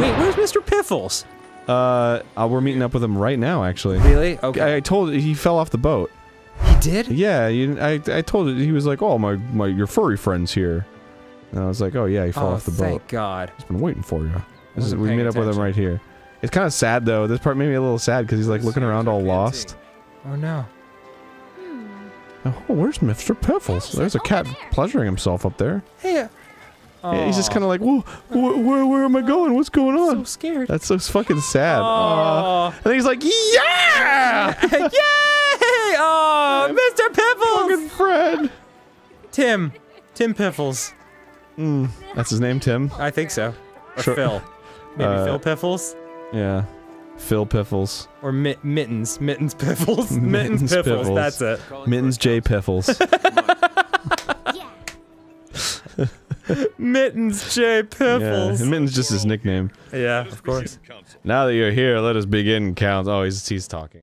Wait, where's Mr. Piffles? We're meeting up with him right now, actually. Really? Okay. I told you, he fell off the boat. He did? Yeah, I told you, he was like, oh, your furry friend's here. And I was like, oh yeah, he fell off the boat. Thank God. He's been waiting for you. This is, we meet up with him right here. It's kind of sad, though. This part made me a little sad, because he's like looking around all lost. Oh no. Oh, where's Mr. Piffles? There's a cat pleasuring himself up there. Hey. Yeah, he's just kind of like, whoa, where am I going? What's going on? I'm so scared. That's so fucking sad. And then he's like, yeah! Yay! Oh, Mr. Piffles! Fucking Fred. Tim Piffles. That's his name, Tim? I think so. Or Phil. Maybe Phil Piffles? Yeah. Phil Piffles. Or Mittens. Mittens Piffles. Mittens Piffles. Piffles. That's it. Mittens J. Piffles. Mittens J. Piffles. Yeah, Mittens just his nickname. Yeah, of course. Now that you're here, let us begin, Count. Oh, he's talking.